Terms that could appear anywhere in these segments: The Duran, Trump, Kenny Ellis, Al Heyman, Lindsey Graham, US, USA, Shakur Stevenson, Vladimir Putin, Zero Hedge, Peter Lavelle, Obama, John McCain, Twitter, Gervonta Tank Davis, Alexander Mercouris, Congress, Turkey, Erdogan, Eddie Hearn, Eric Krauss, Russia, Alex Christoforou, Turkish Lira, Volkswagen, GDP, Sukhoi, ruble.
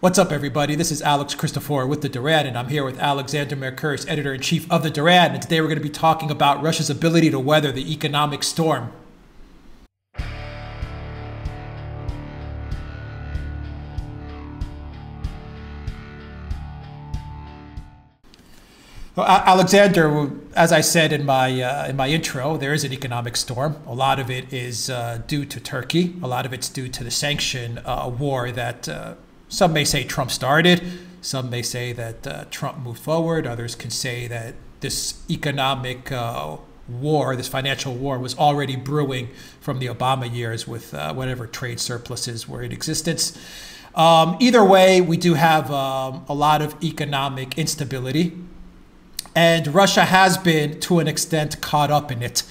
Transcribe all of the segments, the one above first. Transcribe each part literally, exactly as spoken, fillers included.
What's up, everybody? This is Alex Christoforou with The Duran, and I'm here with Alexander Mercouris, editor-in-chief of The Duran. And today we're going to be talking about Russia's ability to weather the economic storm. Well, Alexander, as I said in my uh, in my intro, there is an economic storm. A lot of it is uh, due to Turkey. A lot of it's due to the sanction uh, war that uh, some may say Trump started. Some may say that uh, Trump moved forward. Others can say that this economic uh, war, this financial war, was already brewing from the Obama years with uh, whatever trade surpluses were in existence. Um, either way, we do have um, a lot of economic instability. And Russia has been, to an extent, caught up in it.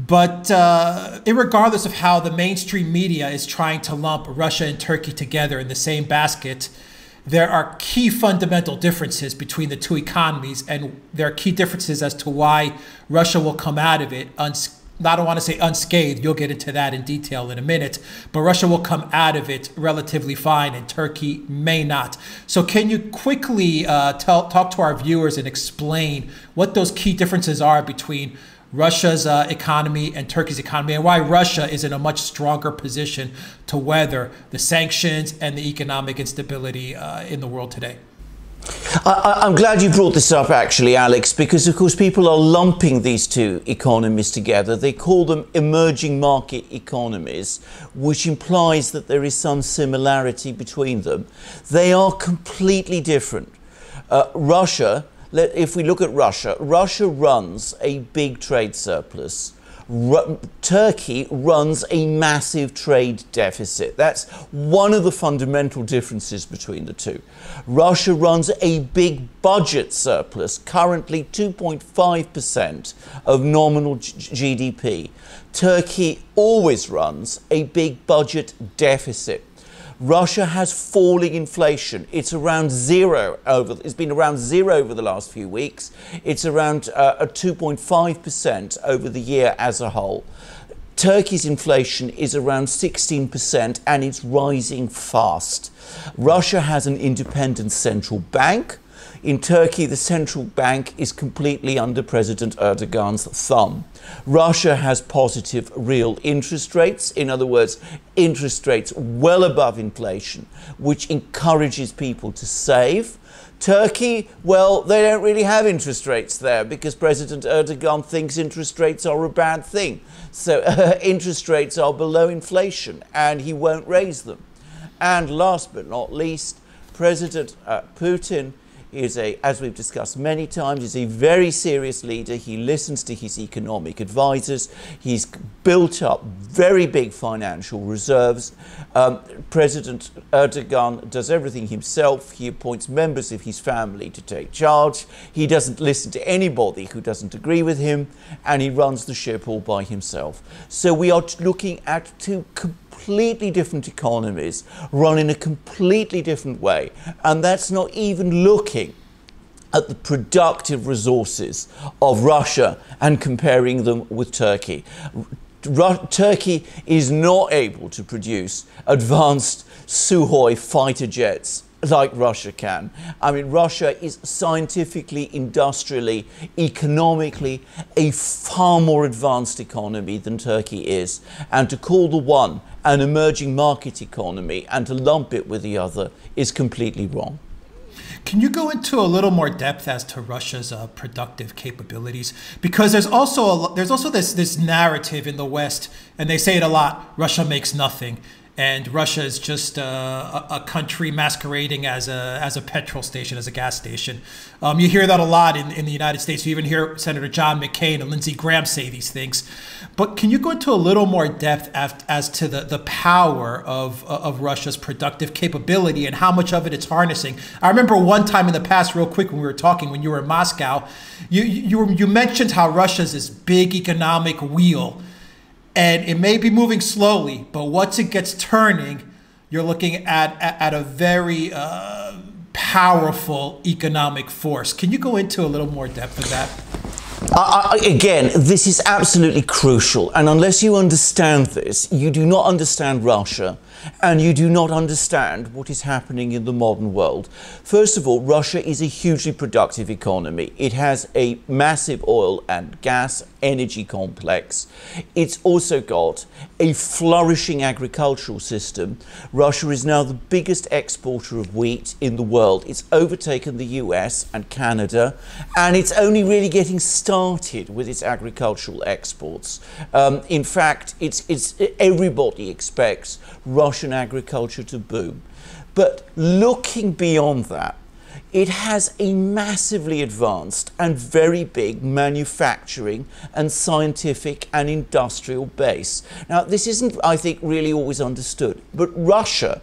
But uh, irregardless of how the mainstream media is trying to lump Russia and Turkey together in the same basket, there are key fundamental differences between the two economies, and there are key differences as to why Russia will come out of it. Uns I don't want to say unscathed. You'll get into that in detail in a minute. But Russia will come out of it relatively fine, and Turkey may not. So can you quickly uh, tell, talk to our viewers and explain what those key differences are between Russia's uh, economy and Turkey's economy, and why Russia is in a much stronger position to weather the sanctions and the economic instability uh, in the world today? I, I'm glad you brought this up, actually, Alex, because, of course, people are lumping these two economies together. They call them emerging market economies, which implies that there is some similarity between them. They are completely different. Uh, Russia, let, if we look at Russia, Russia runs a big trade surplus. Ru- Turkey runs a massive trade deficit. That's one of the fundamental differences between the two. Russia runs a big budget surplus, currently two point five percent of nominal G D P. Turkey always runs a big budget deficit. Russia has falling inflation. It's around zero over. It's been around zero over the last few weeks. It's around uh, a two point five percent over the year as a whole. Turkey's inflation is around sixteen percent, and it's rising fast. Russia has an independent central bank. In Turkey, the central bank is completely under President Erdogan's thumb. Russia has positive real interest rates, in other words, interest rates well above inflation, which encourages people to save. Turkey, well, they don't really have interest rates there because President Erdogan thinks interest rates are a bad thing. So uh, interest rates are below inflation and he won't raise them. And last but not least, President uh, Putin is a, as we've discussed many times, is a very serious leader. He listens to his economic advisors. He's built up very big financial reserves. Um, President Erdogan does everything himself. He appoints members of his family to take charge. He doesn't listen to anybody who doesn't agree with him, and he runs the ship all by himself. So we are looking at two completely different economies run in a completely different way, and that's not even looking at the productive resources of Russia and comparing them with Turkey. Ru- Turkey is not able to produce advanced Sukhoi fighter jets like Russia can. I mean, Russia is scientifically, industrially, economically a far more advanced economy than Turkey is. And to call the one an emerging market economy and to lump it with the other is completely wrong. Can you go into a little more depth as to Russia's uh, productive capabilities? Because there's also a, there's also this this narrative in the West, and they say it a lot, Russia makes nothing. And Russia is just uh, a country masquerading as a as a petrol station, as a gas station. Um, you hear that a lot in, in the United States. You even hear Senator John McCain and Lindsey Graham say these things. But can you go into a little more depth as, as to the, the power of, of Russia's productive capability and how much of it it's harnessing? I remember one time in the past, real quick, when we were talking, when you were in Moscow, you you, you mentioned how Russia's this big economic wheel. And it may be moving slowly, but once it gets turning, you're looking at, at, at a very uh, powerful economic force. Can you go into a little more depth of that? I, I, again, this is absolutely crucial, and unless you understand this, you do not understand Russia, and you do not understand what is happening in the modern world. First of all, Russia is a hugely productive economy. It has a massive oil and gas energy complex. It's also got a flourishing agricultural system. Russia is now the biggest exporter of wheat in the world. It's overtaken the U S and Canada, and it's only really getting started with its agricultural exports. Um, in fact, it's, it's, everybody expects Russia Russian agriculture to boom. But looking beyond that, it has a massively advanced and very big manufacturing and scientific and industrial base. Now, this isn't, I think, really always understood, but Russia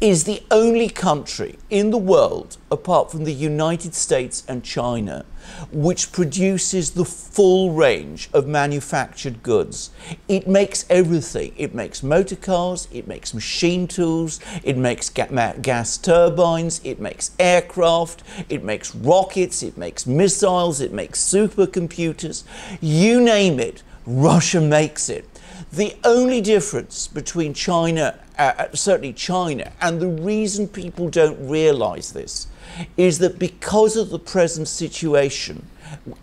is the only country in the world, apart from the United States and China, which produces the full range of manufactured goods. It makes everything. It makes motor cars, it makes machine tools, it makes ga- gas turbines, it makes aircraft, it makes rockets, it makes missiles, it makes supercomputers. You name it, Russia makes it. The only difference between China, uh, certainly China, and the reason people don't realize this is that because of the present situation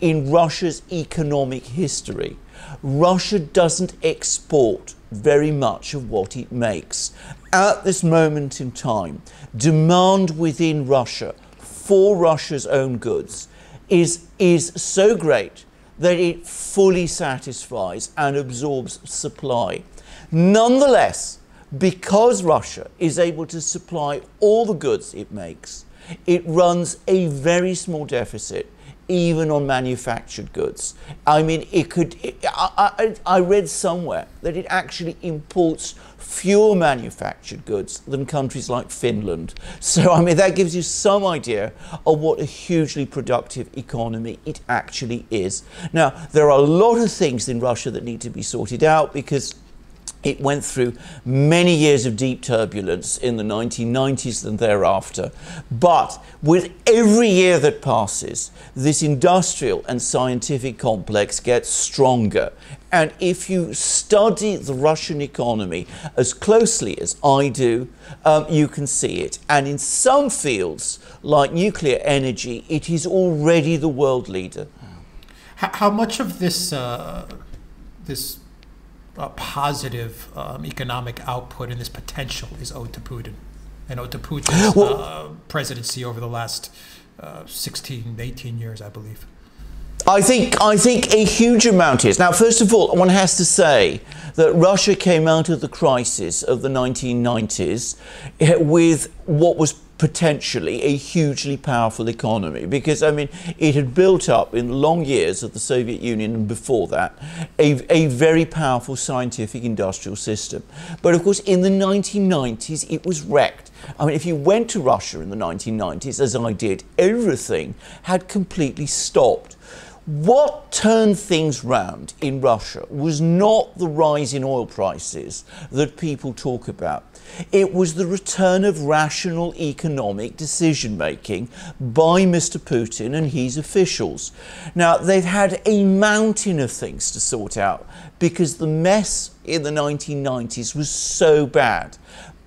in Russia's economic history, Russia doesn't export very much of what it makes. At this moment in time, demand within Russia for Russia's own goods is, is so great that it fully satisfies and absorbs supply. Nonetheless, because Russia is able to supply all the goods it makes, it runs a very small deficit, even on manufactured goods. I mean, it could, it, I, I, I read somewhere that it actually imports fewer manufactured goods than countries like Finland. So, I mean, that gives you some idea of what a hugely productive economy it actually is. Now, there are a lot of things in Russia that need to be sorted out because it went through many years of deep turbulence in the nineteen nineties and thereafter. But with every year that passes, this industrial and scientific complex gets stronger. And if you study the Russian economy as closely as I do, um, you can see it. And in some fields, like nuclear energy, it is already the world leader. How much of this, uh, this Uh, positive um, economic output and this potential is owed to Putin and owed to Putin's well, uh, presidency over the last uh, sixteen, eighteen years, I believe? I think, I think a huge amount is. Now, first of all, one has to say that Russia came out of the crisis of the nineteen nineties with what was potentially a hugely powerful economy, because, I mean, it had built up in long years of the Soviet Union and before that a, a very powerful scientific industrial system. But of course, in the nineteen nineties, it was wrecked. I mean, if you went to Russia in the nineteen nineties, as I did, everything had completely stopped. What turned things round in Russia was not the rise in oil prices that people talk about. It was the return of rational economic decision-making by Mister Putin and his officials. Now, they've had a mountain of things to sort out because the mess in the nineteen nineties was so bad.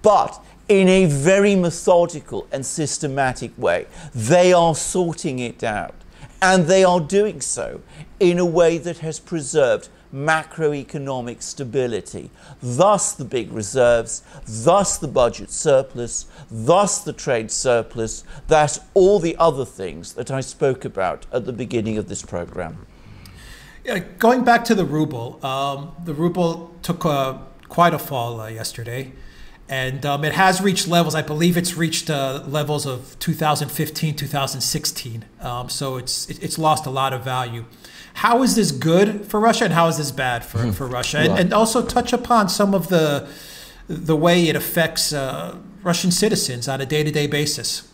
But in a very methodical and systematic way, they are sorting it out. And they are doing so in a way that has preserved macroeconomic stability, thus the big reserves, thus the budget surplus, thus the trade surplus, that's all the other things that I spoke about at the beginning of this program. Yeah, going back to the ruble, um, the ruble took uh, quite a fall uh, yesterday, and um, it has reached levels, I believe it's reached uh, levels of two thousand fifteen, two thousand sixteen, um, so it's, it's lost a lot of value. How is this good for Russia and how is this bad for, for Russia? And, and also touch upon some of the, the way it affects uh, Russian citizens on a day-to-day basis.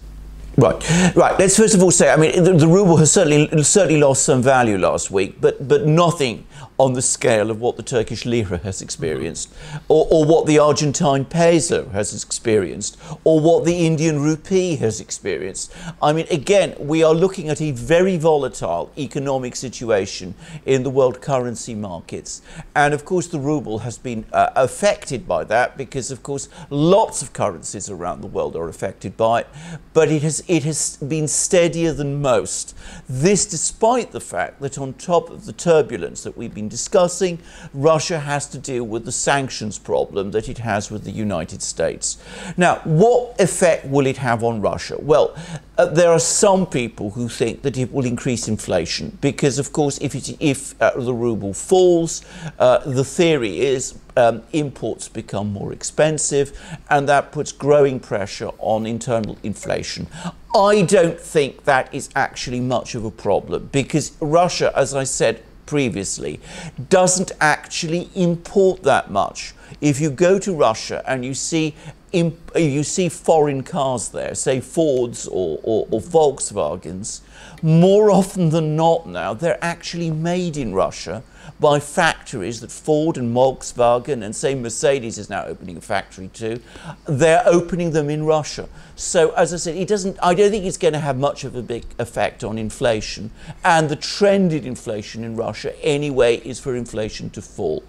Right, right. Let's first of all say, I mean, the, the ruble has certainly, certainly lost some value last week, but, but nothing on the scale of what the Turkish lira has experienced, or, or what the Argentine peso has experienced, or what the Indian rupee has experienced. I mean, again, we are looking at a very volatile economic situation in the world currency markets. And of course, the ruble has been uh, affected by that because, of course, lots of currencies around the world are affected by it. But it has, it has been steadier than most. This despite the fact that on top of the turbulence that we've been discussing, Russia has to deal with the sanctions problem that it has with the United States. Now, what effect will it have on Russia? Well, uh, there are some people who think that it will increase inflation because, of course, if, it, if uh, the ruble falls, uh, the theory is um, imports become more expensive, and that puts growing pressure on internal inflation. I don't think that is actually much of a problem because Russia, as I said previously, doesn't actually import that much. If you go to Russia and you see imp you see foreign cars there, say Fords or, or, or Volkswagens, more often than not now, they're actually made in Russia by factories that Ford and Volkswagen and, say, Mercedes is now opening a factory too. They're opening them in Russia. So, as I said, it doesn't, I don't think it's going to have much of a big effect on inflation. And the trend in inflation in Russia, anyway, is for inflation to fall.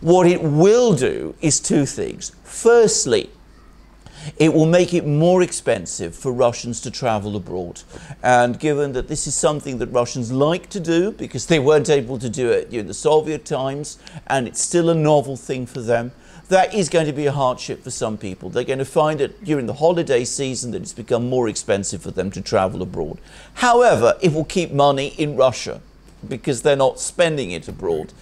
What it will do is two things. Firstly, it will make it more expensive for Russians to travel abroad. And given that this is something that Russians like to do because they weren't able to do it during the Soviet times, and it's still a novel thing for them, that is going to be a hardship for some people. They're going to find that during the holiday season that it's become more expensive for them to travel abroad. However, it will keep money in Russia because they're not spending it abroad.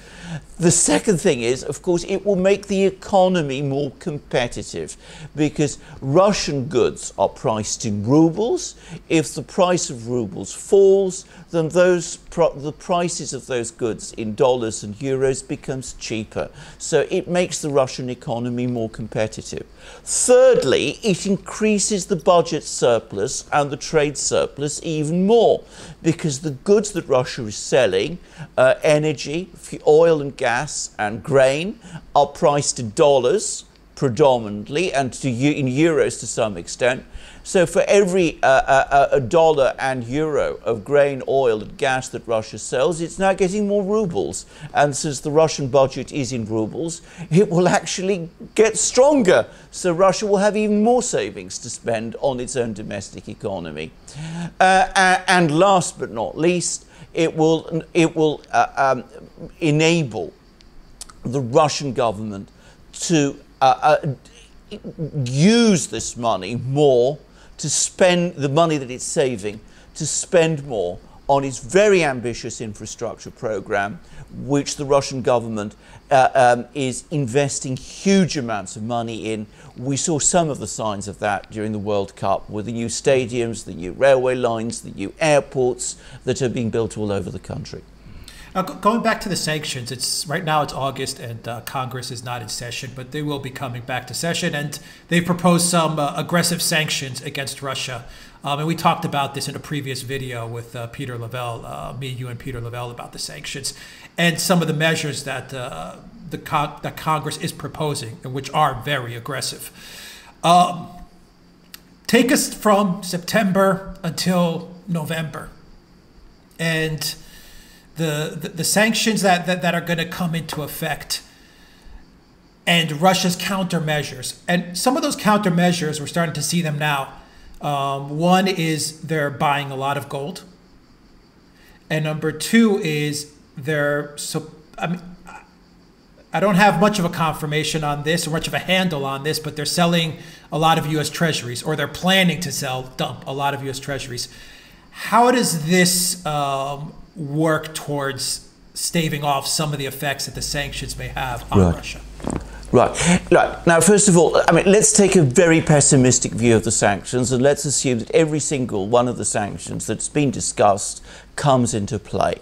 The second thing is, of course, it will make the economy more competitive because Russian goods are priced in rubles. If the price of rubles falls, then those pro the prices of those goods in dollars and euros becomes cheaper. So it makes the Russian economy more competitive. Thirdly, it increases the budget surplus and the trade surplus even more because the goods that Russia is selling, uh, energy, oil and gas, gas and grain are priced in dollars predominantly and to, in euros to some extent. So for every uh, uh, a dollar and euro of grain, oil and gas that Russia sells, it's now getting more rubles. And since the Russian budget is in rubles, it will actually get stronger. So Russia will have even more savings to spend on its own domestic economy. Uh, and last but not least, It will, it will uh, um, enable the Russian government to uh, uh, use this money more, to spend the money that it's saving, to spend more on its very ambitious infrastructure program, which the Russian government uh, um, is investing huge amounts of money in. We saw some of the signs of that during the World Cup with the new stadiums, the new railway lines, the new airports that are being built all over the country. Now, going back to the sanctions, it's right now it's August and uh, Congress is not in session, but they will be coming back to session, and they proposed some uh, aggressive sanctions against Russia. Um, and we talked about this in a previous video with uh, Peter Lavelle, uh, me, you, and Peter Lavelle about the sanctions and some of the measures that uh, the con that Congress is proposing, and which are very aggressive. Um, take us from September until November, and The, the, the sanctions that, that, that are going to come into effect and Russia's countermeasures. And some of those countermeasures, we're starting to see them now. Um, one is they're buying a lot of gold. And number two is they're, so, I mean, I don't have much of a confirmation on this or much of a handle on this, but they're selling a lot of U S treasuries, or they're planning to sell, dump a lot of U S treasuries. How does this um, work towards staving off some of the effects that the sanctions may have on Russia? Right. Right. Now, first of all, I mean, let's take a very pessimistic view of the sanctions, and let's assume that every single one of the sanctions that's been discussed comes into play.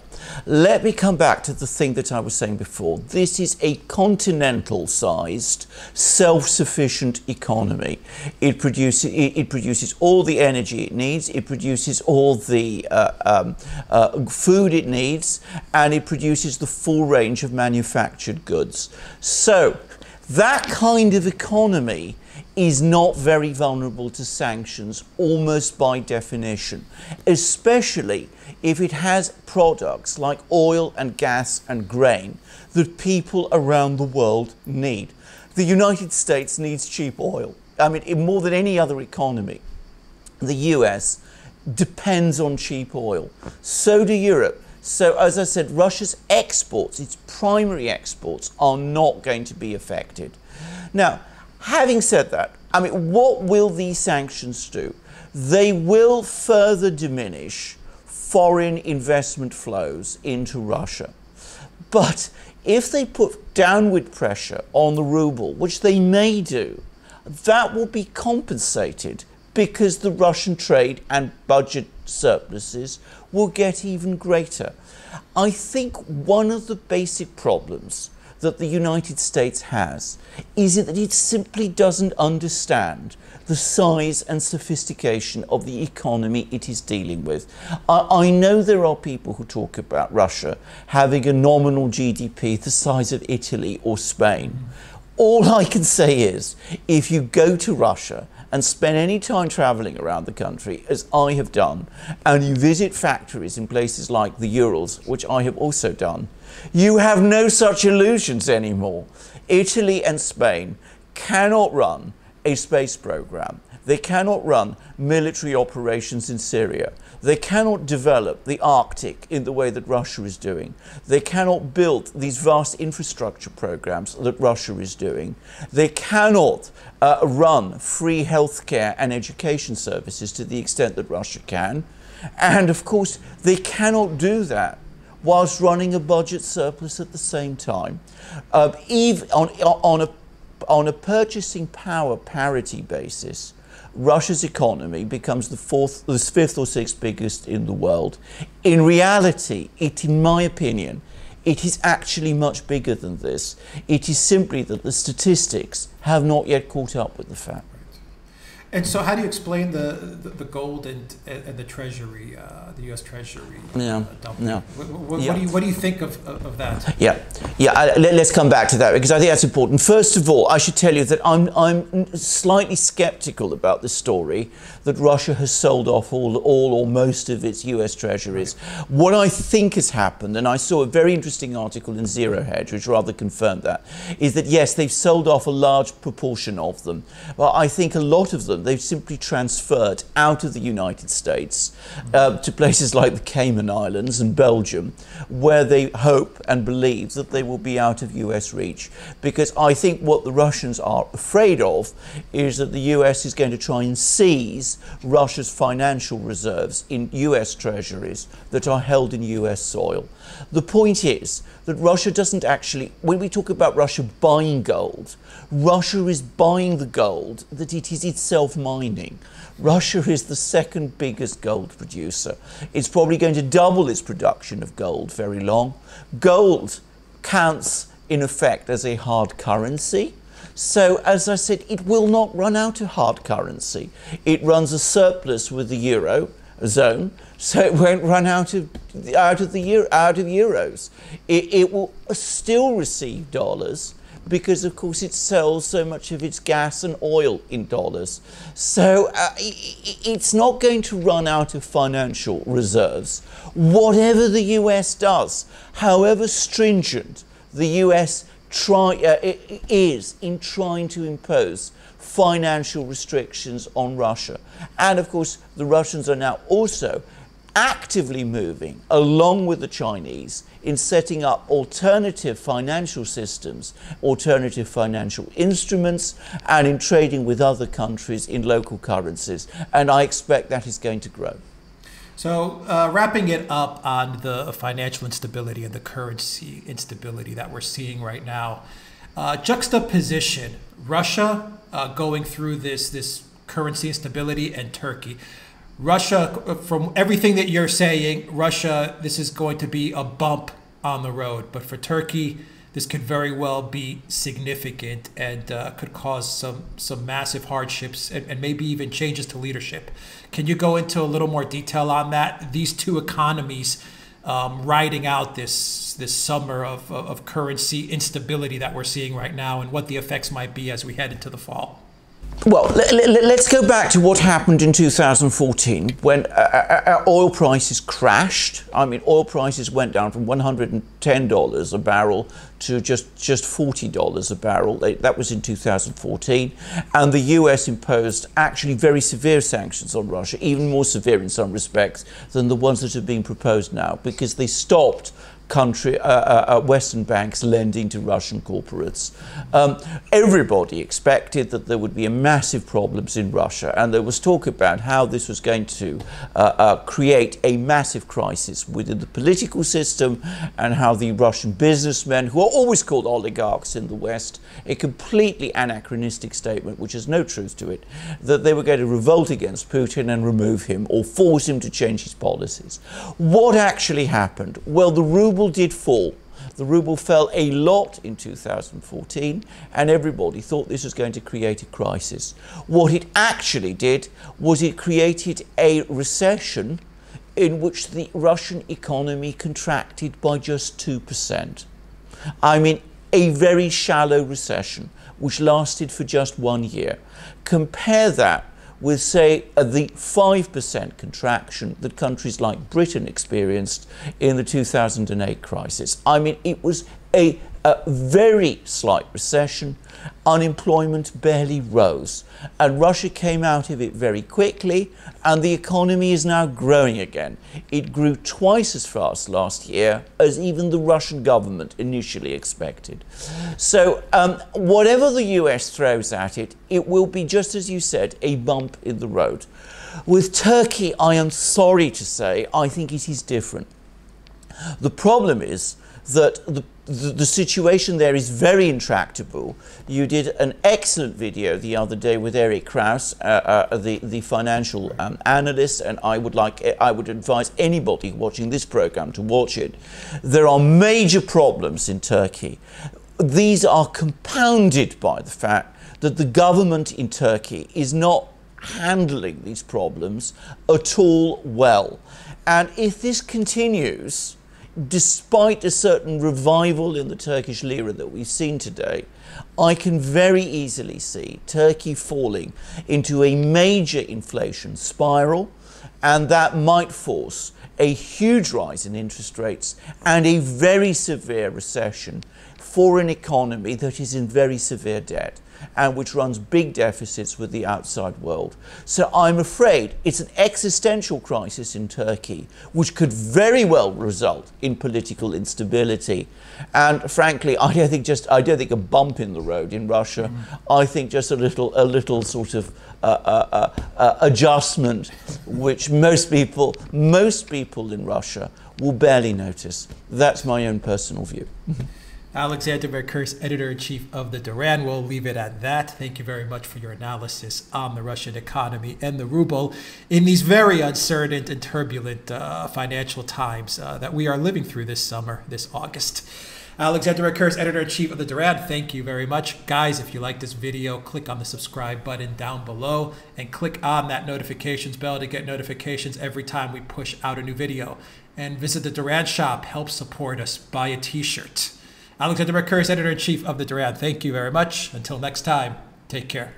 Let me come back to the thing that I was saying before. This is a continental-sized, self-sufficient economy. It produces it, it produces all the energy it needs. It produces all the uh, um, uh, food it needs, and it produces the full range of manufactured goods. So that kind of economy is not very vulnerable to sanctions, almost by definition, especially if it has products like oil and gas and grain that people around the world need. The United States needs cheap oil. I mean, more than any other economy, the U S depends on cheap oil. So do Europe. So, as I said, Russia's exports, its primary exports, are not going to be affected. Now, having said that, I mean, what will these sanctions do? They will further diminish foreign investment flows into Russia. But if they put downward pressure on the ruble, which they may do, that will be compensated because the Russian trade and budget surpluses will get even greater. I think one of the basic problems that the United States has is that it simply doesn't understand the size and sophistication of the economy it is dealing with. I, I know there are people who talk about Russia having a nominal G D P the size of Italy or Spain. Mm. All I can say is, if you go to Russia and spend any time traveling around the country, as I have done, and you visit factories in places like the Urals, which I have also done, you have no such illusions anymore. Italy and Spain cannot run a space program. They cannot run military operations in Syria. They cannot develop the Arctic in the way that Russia is doing. They cannot build these vast infrastructure programs that Russia is doing. They cannot uh, run free healthcare and education services to the extent that Russia can. And of course, they cannot do that whilst running a budget surplus at the same time. Uh, even on, on, a, on a purchasing power parity basis, Russia's economy becomes the fourth, the fifth or sixth biggest in the world. In reality, it, in my opinion, it is actually much bigger than this. It is simply that the statistics have not yet caught up with the fact. And so how do you explain the, the, the gold and, and the Treasury, uh, the U S Treasury yeah, dumping? Yeah, what, what, yeah. What, do you, what do you think of, of that? Yeah, yeah. I, let's come back to that because I think that's important. First of all, I should tell you that I'm, I'm slightly skeptical about the story that Russia has sold off all, all or most of its U S Treasuries. Right. What I think has happened, and I saw a very interesting article in Zero Hedge, which rather confirmed that, is that yes, they've sold off a large proportion of them. But I think a lot of them they've simply transferred out of the United States uh, to places like the Cayman Islands and Belgium, where they hope and believe that they will be out of U S reach. Because I think what the Russians are afraid of is that the U S is going to try and seize Russia's financial reserves in U S treasuries that are held in U S soil. The point is that Russia doesn't actually, when we talk about Russia buying gold, Russia is buying the gold that it is itself mining. Russia is the second biggest gold producer. It's probably going to double its production of gold very long. Gold counts in effect as a hard currency. So, as I said, it will not run out of hard currency. It runs a surplus with the euro zone, so it won't run out of out of the euro, out of euros. It, it will still receive dollars, because of course it sells so much of its gas and oil in dollars. So uh, it's not going to run out of financial reserves. Whatever the U S does, however stringent the U S try, uh, is in trying to impose financial restrictions on Russia. And of course the Russians are now also actively moving along with the Chinese in setting up alternative financial systems, alternative financial instruments, and in trading with other countries in local currencies. And I expect that is going to grow. So uh, wrapping it up on the financial instability and the currency instability that we're seeing right now, uh, juxtaposition, Russia uh, going through this, this currency instability, and Turkey. Russia, from everything that you're saying, Russia, this is going to be a bump on the road. But for Turkey, this could very well be significant and uh, could cause some, some massive hardships and, and maybe even changes to leadership. Can you go into a little more detail on that? These two economies um, riding out this, this summer of, of currency instability that we're seeing right now, and what the effects might be as we head into the fall. Well, let's go back to what happened in two thousand fourteen when our oil prices crashed. I mean, oil prices went down from one hundred ten dollars a barrel to just, just forty dollars a barrel. That was in two thousand fourteen. And the U S imposed actually very severe sanctions on Russia, even more severe in some respects than the ones that have been proposed now, because they stopped country, uh, uh, Western banks lending to Russian corporates. Um, everybody expected that there would be a massive problems in Russia, and there was talk about how this was going to uh, uh, create a massive crisis within the political system, and how the Russian businessmen, who are always called oligarchs in the West, a completely anachronistic statement which has no truth to it, that they were going to revolt against Putin and remove him or force him to change his policies. What actually happened? Well, the ruble The ruble did fall. The ruble fell a lot in two thousand fourteen, and everybody thought this was going to create a crisis. What it actually did was it created a recession in which the Russian economy contracted by just two percent. I mean, a very shallow recession which lasted for just one year. Compare that with, say, uh, the five percent contraction that countries like Britain experienced in the two thousand eight crisis. I mean, it was a, a very slight recession. Unemployment barely rose, and Russia came out of it very quickly, and the economy is now growing again. It grew twice as fast last year as even the Russian government initially expected. So um, whatever the U S throws at it, it will be, just as you said, a bump in the road. With Turkey, I am sorry to say, I think it is different. The problem is that the The, the situation there is very intractable. You did an excellent video the other day with Eric Krauss, uh, uh, the, the financial um, analyst, and I would, like, I would advise anybody watching this program to watch it. There are major problems in Turkey. These are compounded by the fact that the government in Turkey is not handling these problems at all well. And if this continues, despite a certain revival in the Turkish lira that we've seen today, I can very easily see Turkey falling into a major inflation spiral, and that might force a huge rise in interest rates and a very severe recession for an economy that is in very severe debt and which runs big deficits with the outside world. So I'm afraid it's an existential crisis in Turkey, which could very well result in political instability. And frankly, I don't think just I don't think a bump in the road in Russia. Mm-hmm. I think just a little a little sort of uh, uh, uh, adjustment, which most people most people in Russia will barely notice. That's my own personal view. Alexander Mercouris, editor-in-chief of The Duran. We'll leave it at that. Thank you very much for your analysis on the Russian economy and the ruble in these very uncertain and turbulent uh, financial times uh, that we are living through this summer, this August. Alexander Mercouris, editor-in-chief of The Duran, thank you very much. Guys, if you like this video, click on the subscribe button down below and click on that notifications bell to get notifications every time we push out a new video. And visit The Duran shop. Help support us. Buy a t-shirt. Alexander Mercouris, editor-in-chief of The Duran. Thank you very much. Until next time, take care.